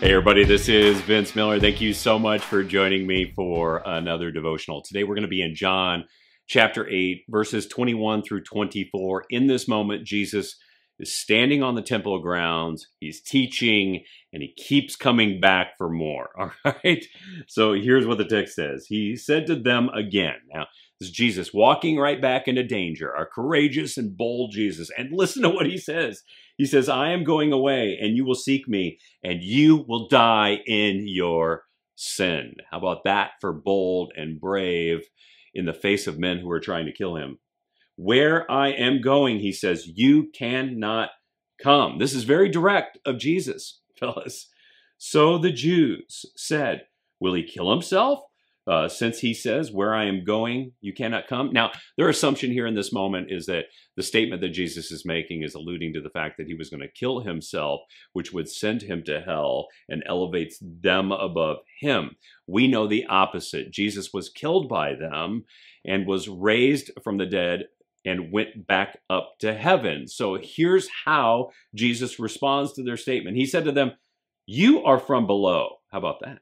Hey everybody, this is Vince Miller. Thank you so much for joining me for another devotional. Today we're going to be in John chapter 8, verses 21 through 24. In this moment, Jesus is standing on the temple grounds. He's teaching, and he keeps coming back for more. All right? So here's what the text says. He said to them again. Now, this is Jesus walking right back into danger, our courageous and bold Jesus. And listen to what he says. He says, I am going away, and you will seek me, and you will die in your sin. How about that for bold and brave in the face of men who are trying to kill him? Where I am going, he says, you cannot come. This is very direct of Jesus, fellas. So the Jews said, will he kill himself? Since he says, where I am going, you cannot come. Now, their assumption here in this moment is that the statement that Jesus is making is alluding to the fact that he was going to kill himself, which would send him to hell and elevates them above him. We know the opposite. Jesus was killed by them and was raised from the dead and went back up to heaven. So here's how Jesus responds to their statement. He said to them, you are from below. How about that?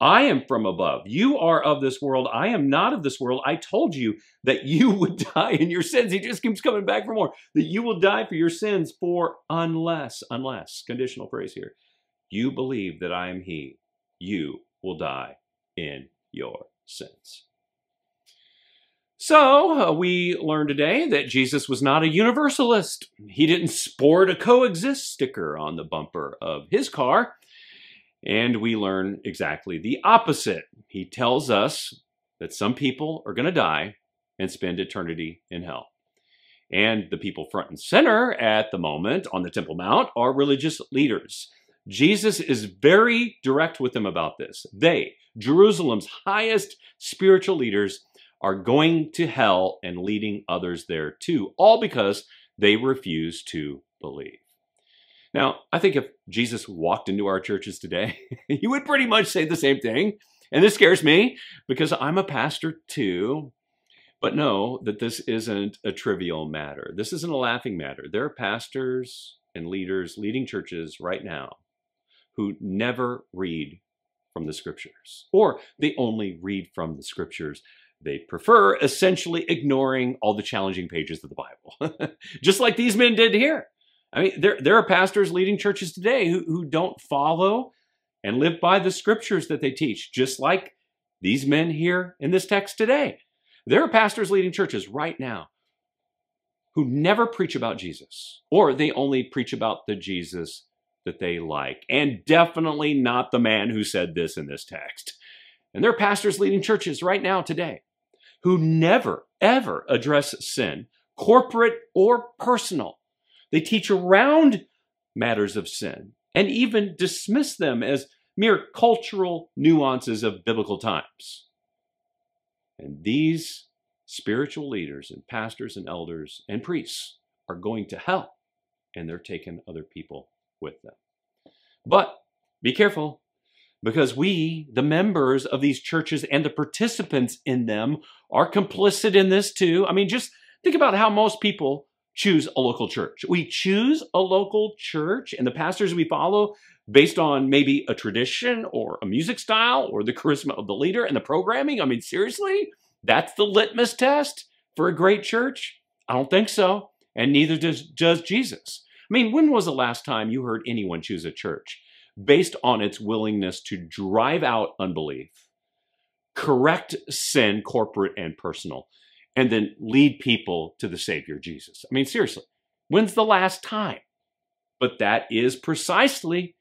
I am from above. You are of this world. I am not of this world. I told you that you would die in your sins. He just keeps coming back for more. That you will die for your sins for unless, conditional phrase here, you believe that I am he, you will die in your sins. So we learned today that Jesus was not a universalist. He didn't sport a COEXIST sticker on the bumper of his car. And we learn exactly the opposite. He tells us that some people are going to die and spend eternity in hell. And the people front and center at the moment on the Temple Mount are religious leaders. Jesus is very direct with them about this. They, Jerusalem's highest spiritual leaders, are going to hell and leading others there too, all because they refuse to believe. Now, I think if Jesus walked into our churches today, he would pretty much say the same thing. And this scares me because I'm a pastor too. But know that this isn't a trivial matter. This isn't a laughing matter. There are pastors and leaders leading churches right now who never read from the scriptures, or they only read from the scriptures. They prefer essentially ignoring all the challenging pages of the Bible, just like these men did here. I mean, there are pastors leading churches today who don't follow and live by the scriptures that they teach, just like these men here in this text today. There are pastors leading churches right now who never preach about Jesus, or they only preach about the Jesus that they like, and definitely not the man who said this in this text. And there are pastors leading churches right now today who never, ever address sin, corporate or personal. They teach around matters of sin and even dismiss them as mere cultural nuances of biblical times. And these spiritual leaders and pastors and elders and priests are going to hell, and they're taking other people with them. But be careful, because we, the members of these churches and the participants in them, are complicit in this too. I mean, just think about how most people choose a local church. We choose a local church and the pastors we follow based on maybe a tradition or a music style or the charisma of the leader and the programming. I mean, seriously? That's the litmus test for a great church? I don't think so. And neither does Jesus. I mean, when was the last time you heard anyone choose a church based on its willingness to drive out unbelief, correct sin, corporate and personal, and then lead people to the Savior, Jesus? I mean, seriously, when's the last time? But that is precisely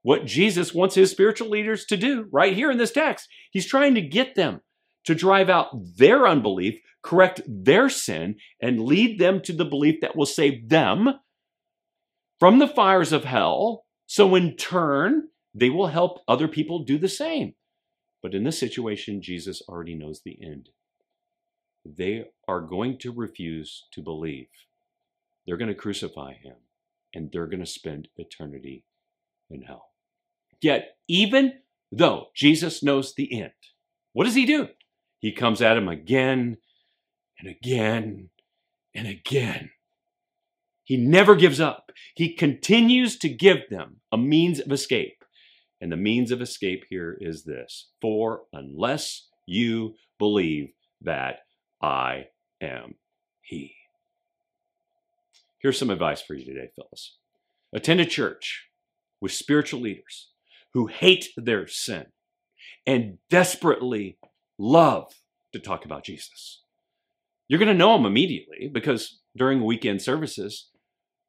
what Jesus wants his spiritual leaders to do right here in this text. He's trying to get them to drive out their unbelief, correct their sin, and lead them to the belief that will save them from the fires of hell, so in turn, they will help other people do the same. But in this situation, Jesus already knows the end. They are going to refuse to believe. They're going to crucify him, and they're going to spend eternity in hell. Yet, even though Jesus knows the end, what does he do? He comes at him again and again and again. He never gives up. He continues to give them a means of escape. And the means of escape here is this: for unless you believe that I am He. Here's some advice for you today, fellas. Attend a church with spiritual leaders who hate their sin and desperately love to talk about Jesus. You're going to know them immediately because during weekend services,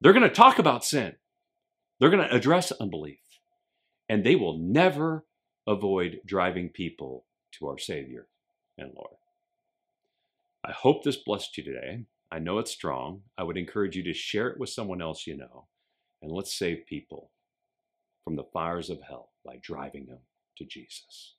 they're going to talk about sin. They're going to address unbelief. And they will never avoid driving people to our Savior and Lord. I hope this blessed you today. I know it's strong. I would encourage you to share it with someone else you know. And let's save people from the fires of hell by driving them to Jesus.